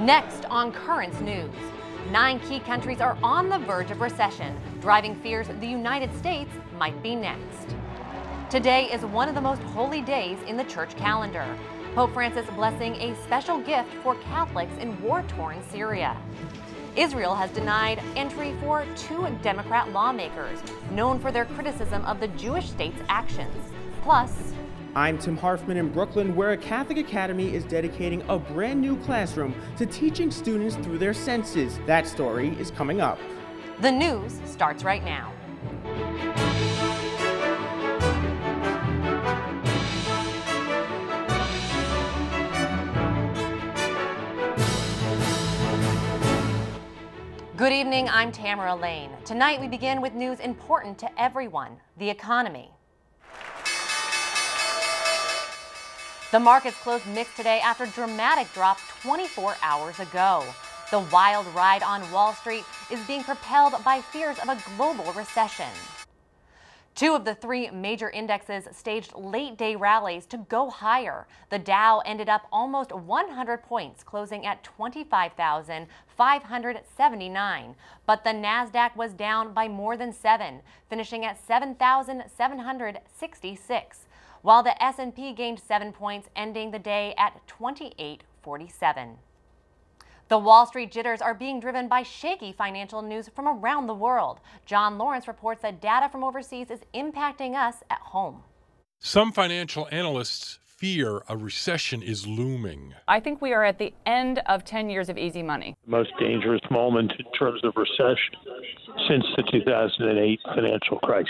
Next on Currents News, 9 key countries are on the verge of recession, driving fears the United States might be next. Today is one of the most holy days in the church calendar. Pope Francis blessing a special gift for Catholics in war-torn Syria. Israel has denied entry for 2 Democrat lawmakers known for their criticism of the Jewish state's actions. Plus, I'm Tim Harfman in Brooklyn, where a Catholic academy is dedicating a brand new classroom to teaching students through their senses. That story is coming up. The news starts right now. Good evening, I'm Tamara Lane. Tonight we begin with news important to everyone, the economy. The markets closed mixed today after a dramatic drop 24 hours ago. The wild ride on Wall Street is being propelled by fears of a global recession. 2 of the 3 major indexes staged late-day rallies to go higher. The Dow ended up almost 100 points, closing at 25,579. But the Nasdaq was down by more than 7, finishing at 7,766. While the S&P gained 7 points, ending the day at 2847. The Wall Street jitters are being driven by shaky financial news from around the world. John Lawrence reports that data from overseas is impacting us at home. Some financial analysts fear a recession is looming. I think we are at the end of 10 years of easy money. The most dangerous moment in terms of recession since the 2008 financial crisis.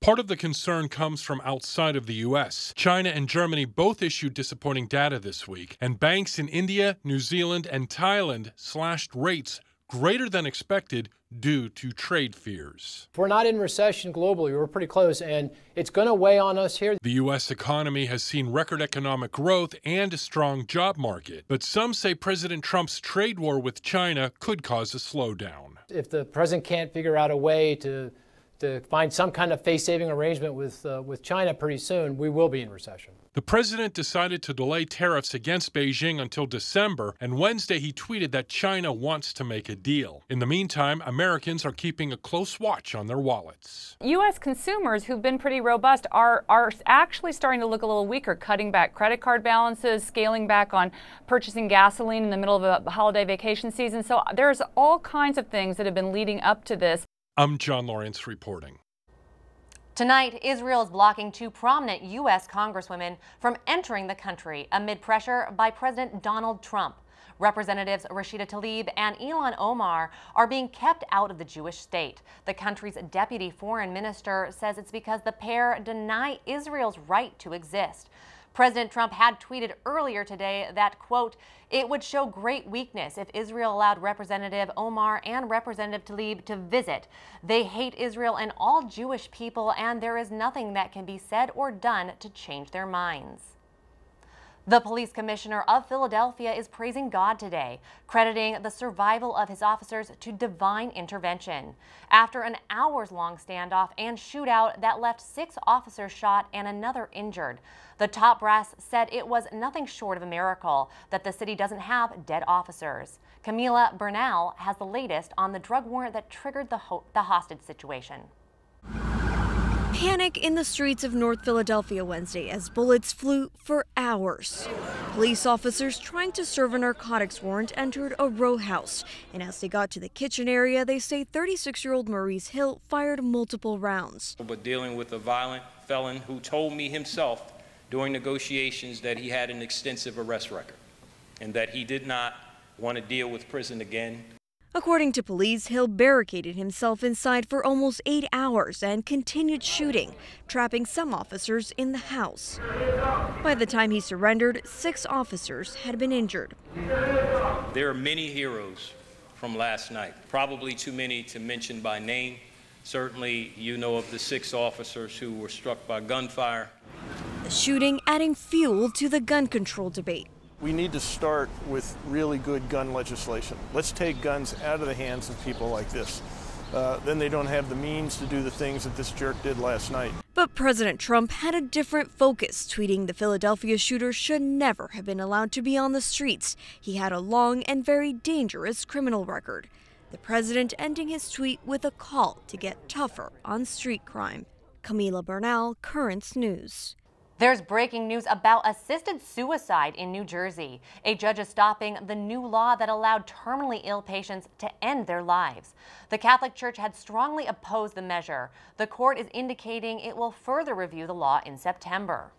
Part of the concern comes from outside of the U.S. China and Germany both issued disappointing data this week, and banks in India, New Zealand, and Thailand slashed rates greater than expected due to trade fears. If we're not in recession globally, we're pretty close, and it's going to weigh on us here. The U.S. economy has seen record economic growth and a strong job market, but some say President Trump's trade war with China could cause a slowdown. If the president can't figure out a way to find some kind of face-saving arrangement with China pretty soon, we will be in recession. The president decided to delay tariffs against Beijing until December, and Wednesday he tweeted that China wants to make a deal. In the meantime, Americans are keeping a close watch on their wallets. U.S. consumers, who've been pretty robust, are actually starting to look a little weaker, cutting back credit card balances, scaling back on purchasing gasoline in the middle of a holiday vacation season. So there's all kinds of things that have been leading up to this. I'm John Lawrence reporting. Tonight, Israel is blocking 2 prominent U.S. congresswomen from entering the country amid pressure by President Donald Trump. Representatives Rashida Tlaib and Ilhan Omar are being kept out of the Jewish state. The country's deputy foreign minister says it's because the pair deny Israel's right to exist. President Trump had tweeted earlier today that, quote, it would show great weakness if Israel allowed Representative Omar and Representative Tlaib to visit. They hate Israel and all Jewish people, and there is nothing that can be said or done to change their minds. The police commissioner of Philadelphia is praising God today, crediting the survival of his officers to divine intervention. After an hours-long standoff and shootout that left 6 officers shot and another injured, the top brass said it was nothing short of a miracle that the city doesn't have dead officers. Camila Bernal has the latest on the drug warrant that triggered the hostage situation. Panic in the streets of North Philadelphia Wednesday as bullets flew for hours. Police officers trying to serve a narcotics warrant entered a row house, and as they got to the kitchen area, they say 36-year-old Maurice Hill fired multiple rounds. But dealing with a violent felon who told me himself during negotiations that he had an extensive arrest record and that he did not want to deal with prison again. According to police, Hill barricaded himself inside for almost 8 hours and continued shooting, trapping some officers in the house. By the time he surrendered, 6 officers had been injured. There are many heroes from last night, probably too many to mention by name. Certainly, you know of the 6 officers who were struck by gunfire. The shooting adding fuel to the gun control debate. We need to start with really good gun legislation. Let's take guns out of the hands of people like this. Then they don't have the means to do the things that this jerk did last night. But President Trump had a different focus, tweeting the Philadelphia shooter should never have been allowed to be on the streets. He had a long and very dangerous criminal record. The president ending his tweet with a call to get tougher on street crime. Camila Bernal, Currents News. There's breaking news about assisted suicide in New Jersey. A judge is stopping the new law that allowed terminally ill patients to end their lives. The Catholic Church had strongly opposed the measure. The court is indicating it will further review the law in September.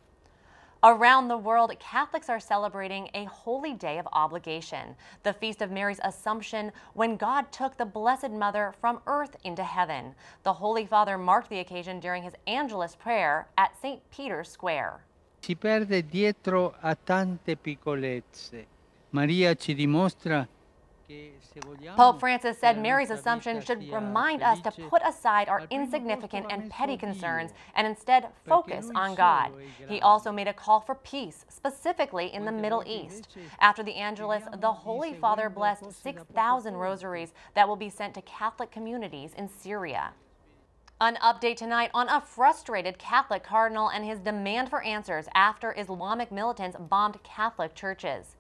Around the world, Catholics are celebrating a holy day of obligation, the Feast of Mary's Assumption, when God took the Blessed Mother from earth into heaven. The Holy Father marked the occasion during his Angelus prayer at St. Peter's Square. Si perde dietro a tante piccolezze. Maria ci dimostra. Pope Francis said Mary's Assumption should remind us to put aside our insignificant and petty concerns and instead focus on God. He also made a call for peace, specifically in the Middle East. After the Angelus, the Holy Father blessed 6,000 rosaries that will be sent to Catholic communities in Syria. An update tonight on a frustrated Catholic cardinal and his demand for answers after Islamic militants bombed Catholic churches.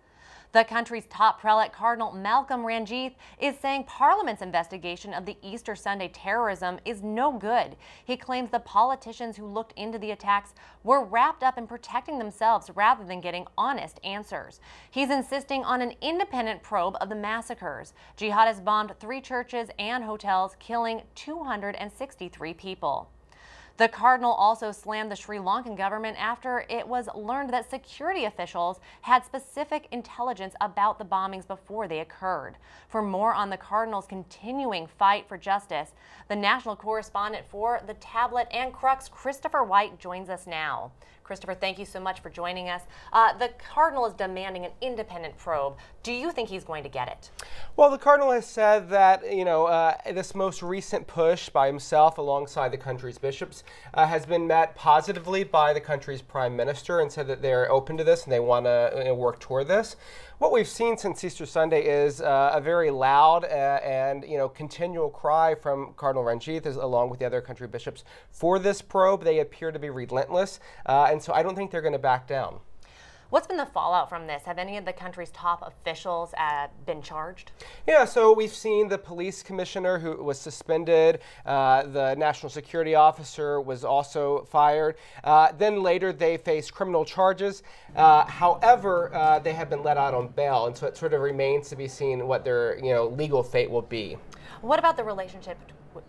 The country's top prelate, Cardinal Malcolm Ranjith, is saying Parliament's investigation of the Easter Sunday terrorism is no good. He claims the politicians who looked into the attacks were wrapped up in protecting themselves rather than getting honest answers. He's insisting on an independent probe of the massacres. Jihadists bombed 3 churches and hotels, killing 263 people. The cardinal also slammed the Sri Lankan government after it was learned that security officials had specific intelligence about the bombings before they occurred. For more on the cardinal's continuing fight for justice, the national correspondent for The Tablet and Crux, Christopher White, joins us now. Christopher, thank you so much for joining us. The cardinal is demanding an independent probe. Do you think he's going to get it? Well, the cardinal has said that, this most recent push by himself alongside the country's bishops has been met positively by the country's prime minister, and said that they're open to this and they want to work toward this. What we've seen since Easter Sunday is a very loud and continual cry from Cardinal Ranjith, along with the other country bishops, for this probe. They appear to be relentless, and so I don't think they're going to back down. What's been the fallout from this? Have any of the country's top officials been charged? Yeah, so we've seen the police commissioner, who was suspended. The national security officer was also fired. Then later they faced criminal charges. However, they have been let out on bail, and so it sort of remains to be seen what their legal fate will be. What about the relationship?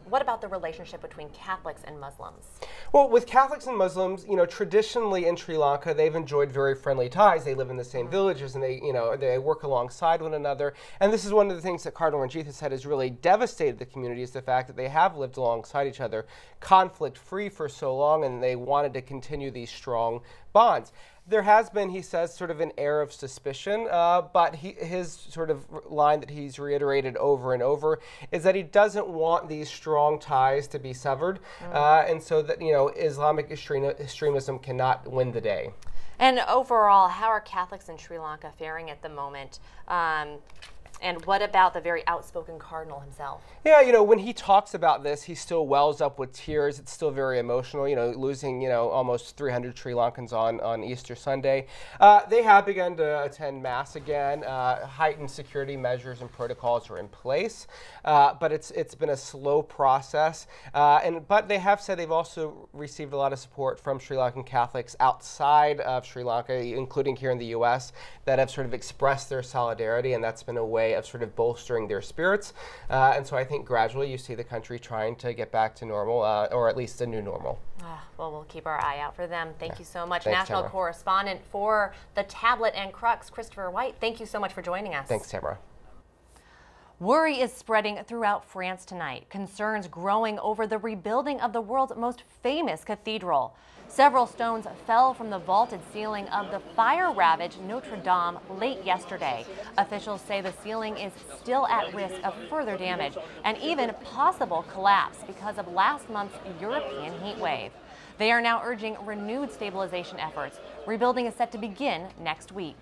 What about the relationship between Catholics and Muslims? Well, with Catholics and Muslims, traditionally in Sri Lanka, they've enjoyed very friendly ties. They live in the same villages, and they work alongside one another. And this is one of the things that Cardinal Ranjith has said has really devastated the community, is the fact that they have lived alongside each other, conflict-free for so long, and they wanted to continue these strong bonds. There has been, he says, sort of an air of suspicion, but his sort of line that he's reiterated over and over is that he doesn't want these strong ties to be severed, and so that, Islamic extremism cannot win the day. And overall, how are Catholics in Sri Lanka faring at the moment? And what about the very outspoken cardinal himself? Yeah, when he talks about this, he still wells up with tears. It's still very emotional, losing, almost 300 Sri Lankans on Easter Sunday. They have begun to attend Mass again. Heightened security measures and protocols are in place, but it's been a slow process. But they have said they've also received a lot of support from Sri Lankan Catholics outside of Sri Lanka, including here in the U.S., that have sort of expressed their solidarity, and that's been a way of sort of bolstering their spirits. And so I think gradually you see the country trying to get back to normal, or at least a new normal. Well, we'll keep our eye out for them. Thank you so much. Thanks, National Tamara. Correspondent for The Tablet and Crux, Christopher White, thank you so much for joining us. Thanks, Tamara. Worry is spreading throughout France tonight, concerns growing over the rebuilding of the world's most famous cathedral. Several stones fell from the vaulted ceiling of the fire-ravaged Notre Dame late yesterday. Officials say the ceiling is still at risk of further damage and even possible collapse because of last month's European heat wave. They are now urging renewed stabilization efforts. Rebuilding is set to begin next week.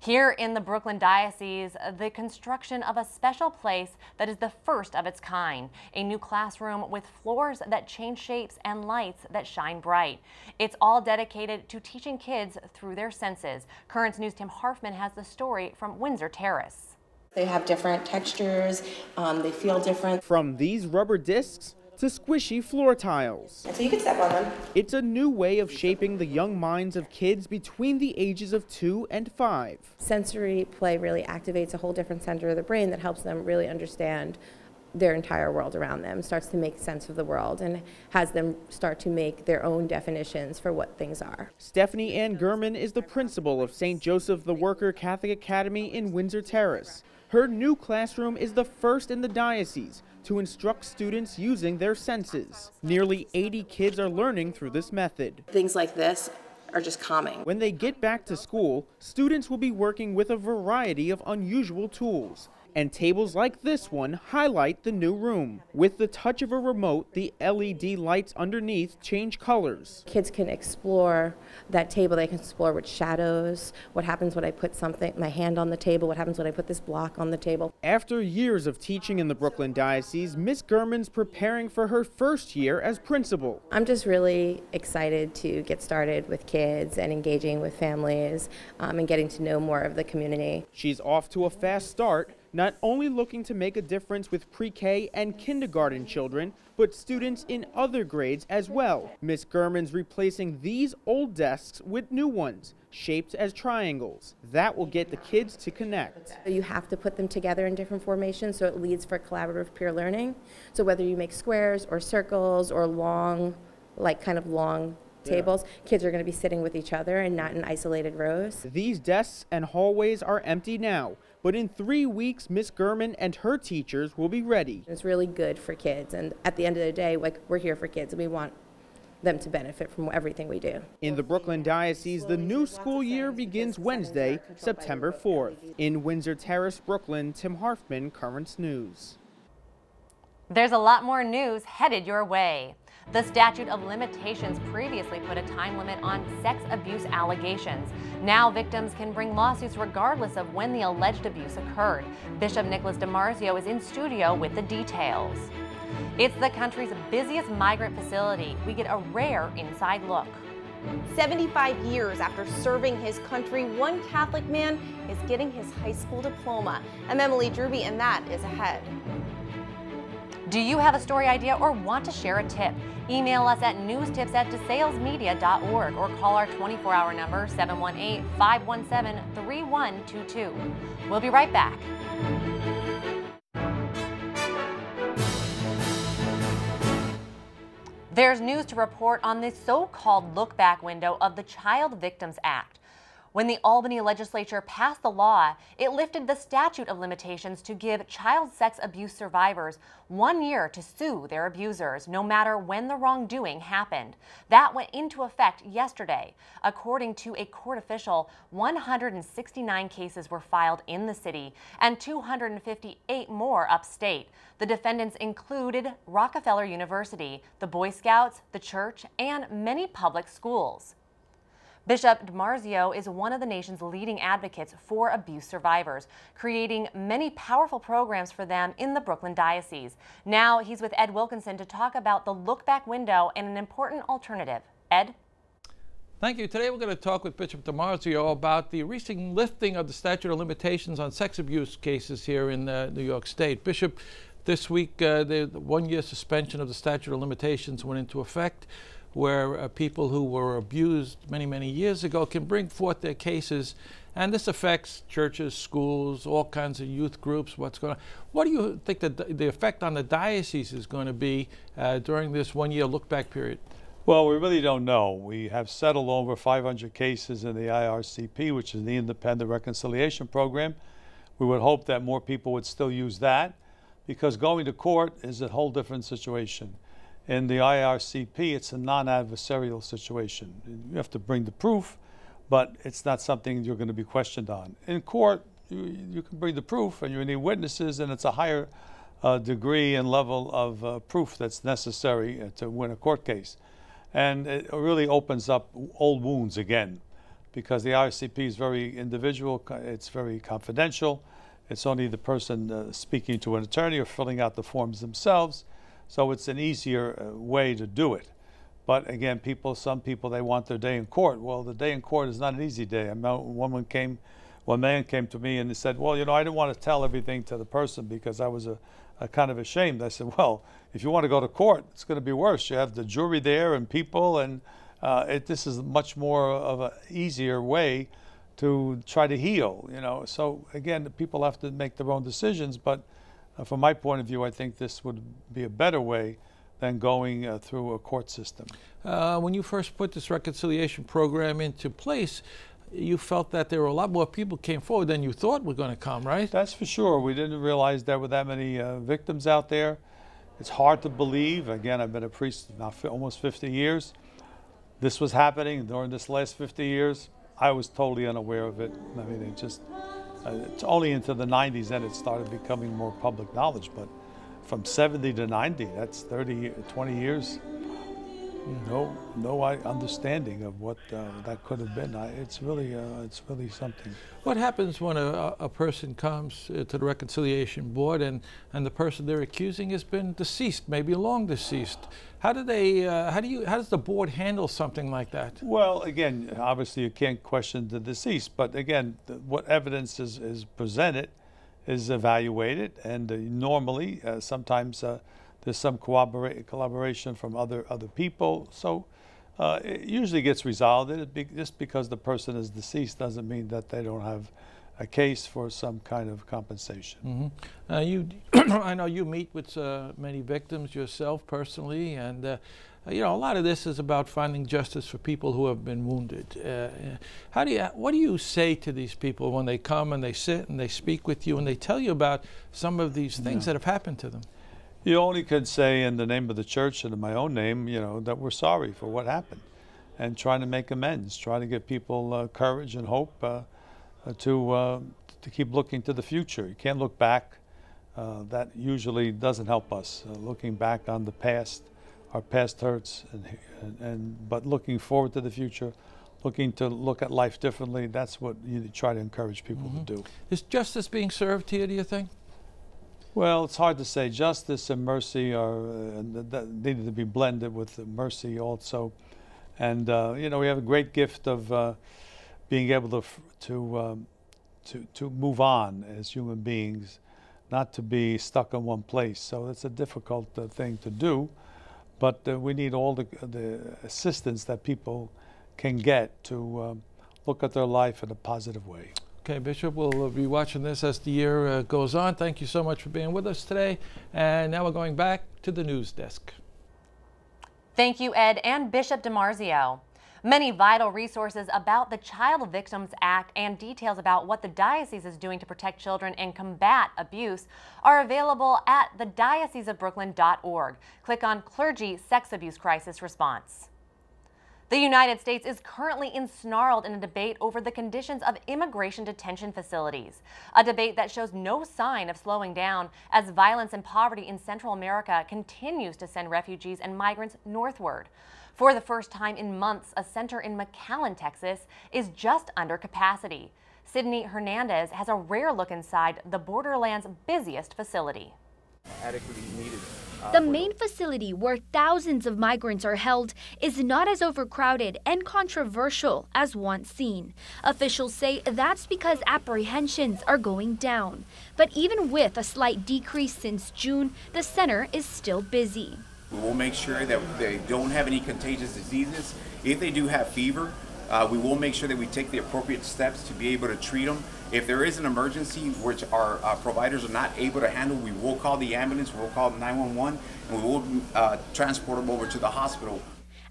Here in the Brooklyn Diocese, the construction of a special place that is the first of its kind, a new classroom with floors that change shapes and lights that shine bright. It's all dedicated to teaching kids through their senses. Currents News' Tim Harfman has the story from Windsor Terrace. They have different textures, they feel different. From these rubber discs to squishy floor tiles. So you can step on them. It's a new way of shaping the young minds of kids between the ages of 2 and 5. Sensory play really activates a whole different center of the brain that helps them really understand their entire world around them, starts to make sense of the world, and has them start to make their own definitions for what things are. Stephanie Ann Gorman is the principal of St. Joseph the Worker Catholic Academy in Windsor Terrace. Her new classroom is the first in the diocese to instruct students using their senses. Nearly 80 kids are learning through this method. Things like this are just calming. When they get back to school, students will be working with a variety of unusual tools, and tables like this one highlight the new room. With the touch of a remote, the LED lights underneath change colors. Kids can explore that table. They can explore with shadows, what happens when I put something, my hand on the table, what happens when I put this block on the table. After years of teaching in the Brooklyn Diocese, Miss Gorman's preparing for her first year as principal. I'm just really excited to get started with kids and engaging with families and getting to know more of the community. She's off to a fast start, not only looking to make a difference with pre-K and kindergarten children, but students in other grades as well. Miss Gorman's replacing these old desks with new ones, shaped as triangles. That will get the kids to connect. You have to put them together in different formations, so it leads for collaborative peer learning. So whether you make squares or circles or long, like kind of long tables, kids are going to be sitting with each other and not in isolated rows. These desks and hallways are empty now, but in 3 weeks, Miss Gorman and her teachers will be ready. It's really good for kids, and at the end of the day, like, we're here for kids, and we want them to benefit from everything we do. In the Brooklyn Diocese, the new school year begins Wednesday, September 4th. In Windsor Terrace, Brooklyn, Tim Harfman, Currents News. There's a lot more news headed your way. The statute of limitations previously put a time limit on sex abuse allegations. Now victims can bring lawsuits regardless of when the alleged abuse occurred. Bishop Nicholas DiMarzio is in studio with the details. It's the country's busiest migrant facility. We get a rare inside look. 75 years after serving his country, one Catholic man is getting his high school diploma. I'm Emily Druby, and that is ahead. Do you have a story idea or want to share a tip? Email us at newstips@desalesmedia.org or call our 24-hour number, 718-517-3122. We'll be right back. There's news to report on the so-called look-back window of the Child Victims Act. When the Albany legislature passed the law, it lifted the statute of limitations to give child sex abuse survivors 1 year to sue their abusers, no matter when the wrongdoing happened. That went into effect yesterday. According to a court official, 169 cases were filed in the city and 258 more upstate. The defendants included Rockefeller University, the Boy Scouts, the church, and many public schools. Bishop DiMarzio is one of the nation's leading advocates for abuse survivors, creating many powerful programs for them in the Brooklyn Diocese. Now he's with Ed Wilkinson to talk about the look-back window and an important alternative. Ed? Thank you. Today we're going to talk with Bishop DiMarzio about the recent lifting of the statute of limitations on sex abuse cases here in New York State. Bishop, this week the one-year suspension of the statute of limitations went into effect, where people who were abused many, many years ago can bring forth their cases. And this affects churches, schools, all kinds of youth groups, what's going on. What do you think that the effect on the diocese is going to be during this one-year look-back period? Well, we really don't know. We have settled over 500 cases in the IRCP, which is the Independent Reconciliation Program. We would hope that more people would still use that, because going to court is a whole different situation. In the IRCP, it's a non-adversarial situation. You have to bring the proof, but it's not something you're going to be questioned on. In court, you can bring the proof, and you need witnesses, and it's a higher degree and level of proof that's necessary to win a court case. And it really opens up old wounds again. because the IRCP is very individual, it's very confidential. It's only the person speaking to an attorney or filling out the forms themselves. So it's an easier way to do it. But again, people, some people, they want their day in court. Well, the day in court is not an easy day. I mean, one man came to me and he said, well, you know, I didn't want to tell everything to the person because I was a kind of ashamed. I said, well, if you want to go to court, it's going to be worse. You have the jury there and people, and this is much more of an easier way to try to heal, you know. So again, people have to make their own decisions, but from my point of view, I think this would be a better way than going through a court system. When you first put this reconciliation program into place, you felt that there were a lot more people came forward than you thought were going to come, right? That's for sure. We didn't realize there were that many victims out there. It's hard to believe. Again, I've been a priest now for almost 50 years. This was happening during this last 50 years. I was totally unaware of it. I mean, it just, it's only into the 90s that it started becoming more public knowledge, but from 70 to 90, that's 20 years. No understanding of what that could have been. It's really something. What happens when a person comes to the Reconciliation Board and the person they're accusing has been deceased, maybe long deceased? How do they? How does the board handle something like that? Well, again, obviously you can't question the deceased, but again, what evidence is presented is evaluated, and normally, sometimes. There's some collaboration from other people, so it usually gets resolved. Just because the person is deceased doesn't mean that they don't have a case for some kind of compensation. Mm-hmm. I know you meet with many victims yourself personally, and you know, a lot of this is about finding justice for people who have been wounded. What do you say to these people when they come and they sit and they speak with you and they tell you about some of these things that have happened to them? You only could say in the name of the church and in my own name, you know, that we're sorry for what happened and trying to make amends, trying to give people courage and hope to keep looking to the future. You can't look back. That usually doesn't help us. Looking back on the past, our past hurts, but looking forward to the future, looking to look at life differently, that's what you try to encourage people to do. Is justice being served here, do you think? Well, it's hard to say. Justice and mercy are needed to be blended with mercy also, and you know, we have a great gift of being able to move on as human beings, not to be stuck in one place. So it's a difficult thing to do, but we need all the assistance that people can get to look at their life in a positive way. Okay, Bishop, we'll be watching this as the year goes on. Thank you so much for being with us today. And now we're going back to the news desk. Thank you, Ed and Bishop DiMarzio. Many vital resources about the Child Victims Act and details about what the diocese is doing to protect children and combat abuse are available at thedioceseofbrooklyn.org. Click on Clergy Sex Abuse Crisis Response. The United States is currently ensnarled in a debate over the conditions of immigration detention facilities, a debate that shows no sign of slowing down as violence and poverty in Central America continues to send refugees and migrants northward. For the first time in months, a center in McAllen, Texas, is just under capacity. Sydney Hernandez has a rare look inside the borderland's busiest facility. Adequately needed. The main facility where thousands of migrants are held is not as overcrowded and controversial as once seen. Officials say that's because apprehensions are going down. But even with a slight decrease since June, the center is still busy. We will make sure that they don't have any contagious diseases. If they do have fever, we will make sure that we take the appropriate steps to be able to treat them. If there is an emergency which our providers are not able to handle, we will call the ambulance, we'll call 911, and we will transport them over to the hospital.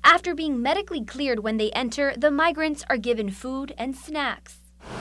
After being medically cleared when they enter, the migrants are given food and snacks.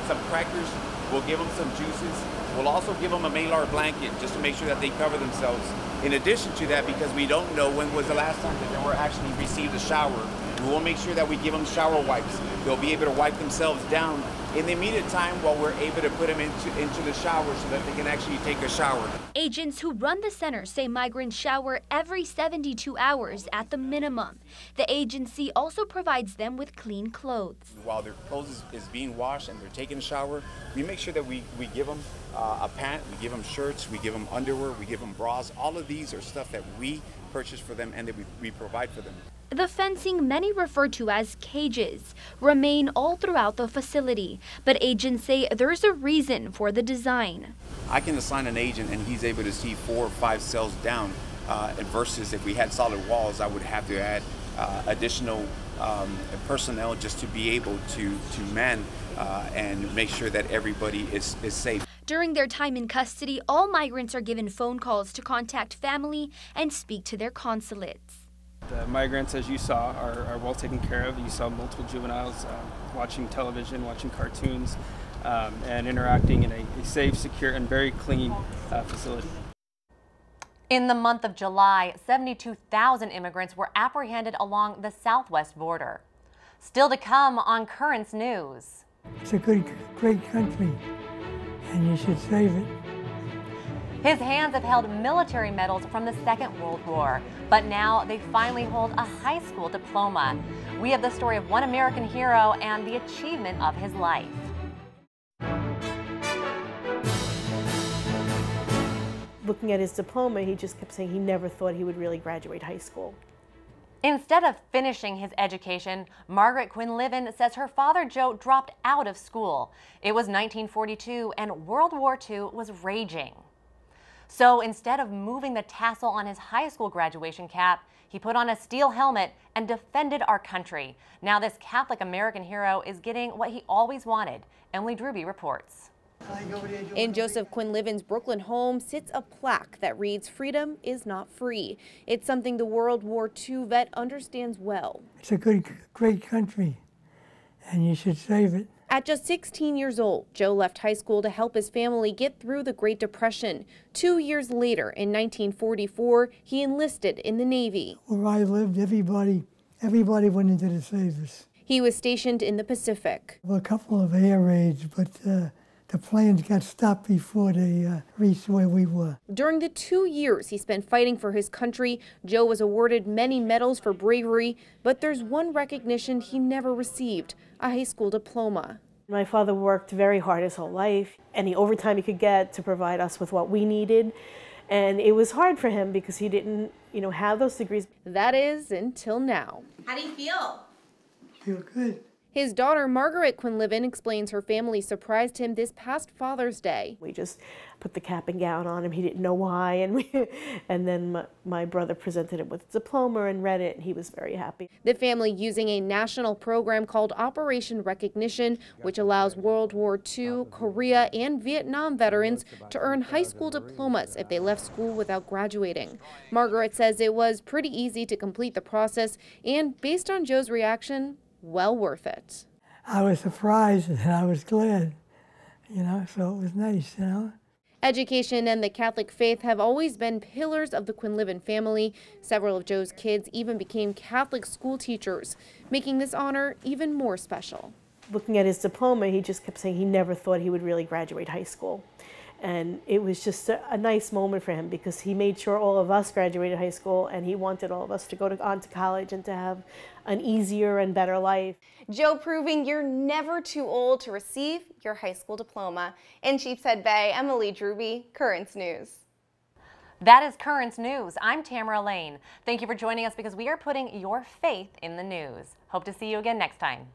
Some crackers, we'll give them some juices. We'll also give them a Malar blanket just to make sure that they cover themselves. In addition to that, because we don't know when was the last time that they were actually received a shower, we will make sure that we give them shower wipes. They'll be able to wipe themselves down in the immediate time while we're able to put them into the shower so that they can actually take a shower. Agents who run the center say migrants shower every 72 hours at the minimum. The agency also provides them with clean clothes. While their clothes is being washed and they're taking a shower, we make sure that we give them a pant, we give them shirts, we give them underwear, we give them bras. All of these are stuff that we purchase for them and that we provide for them. The fencing, many refer to as cages, remain all throughout the facility, but agents say there's a reason for the design. I can assign an agent and he's able to see 4 or 5 cells down, versus if we had solid walls, I would have to add additional personnel just to be able to man and make sure that everybody is safe. During their time in custody, all migrants are given phone calls to contact family and speak to their consulates. The migrants, as you saw, are well taken care of. You saw multiple juveniles watching television, watching cartoons, and interacting in a safe, secure, and very clean facility. In the month of July, 72,000 immigrants were apprehended along the southwest border. Still to come on Currents News. It's a good, great country, and you should save it. His hands have held military medals from the Second World War, but now they finally hold a high school diploma. We have the story of one American hero and the achievement of his life. Looking at his diploma, he just kept saying he never thought he would really graduate high school. Instead of finishing his education, Margaret Quinlivan says her father Joe dropped out of school. It was 1942 and World War II was raging. So instead of moving the tassel on his high school graduation cap, he put on a steel helmet and defended our country. Now this Catholic American hero is getting what he always wanted. Emily Druby reports. In Joseph Quinlivan's Brooklyn home sits a plaque that reads, "Freedom is not free." It's something the World War II vet understands well. It's a good, great country, and you should save it. At just 16 years old, Joe left high school to help his family get through the Great Depression. 2 years later, in 1944, he enlisted in the Navy. Where I lived, everybody went into the service. He was stationed in the Pacific. Well, a couple of air raids, but the planes got stopped before they reached where we were. During the 2 years he spent fighting for his country, Joe was awarded many medals for bravery, but there's one recognition he never received, a high school diploma. My father worked very hard his whole life, any overtime he could get to provide us with what we needed. And it was hard for him because he didn't, have those degrees. That is until now. How do you feel? I feel good. His daughter, Margaret Quinlivan, explains her family surprised him this past Father's Day. We just put the cap and gown on him. He didn't know why. And then my brother presented him with a diploma and read it, and he was very happy. The family using a national program called Operation Recognition, which allows World War II, Korea, and Vietnam veterans to earn high school diplomas if they left school without graduating. Margaret says it was pretty easy to complete the process, and based on Joe's reaction, well worth it. I was surprised and I was glad, so it was nice, Education and the Catholic faith have always been pillars of the Quinlivan family. Several of Joe's kids even became Catholic school teachers, making this honor even more special. Looking at his diploma, he just kept saying he never thought he would really graduate high school. And it was just a nice moment for him because he made sure all of us graduated high school and he wanted all of us to go on to college and to have an easier and better life. Joe proving you're never too old to receive your high school diploma. In Sheepshead Bay, Emily Druby, Currents News. That is Currents News. I'm Tamara Lane. Thank you for joining us because we are putting your faith in the news. Hope to see you again next time.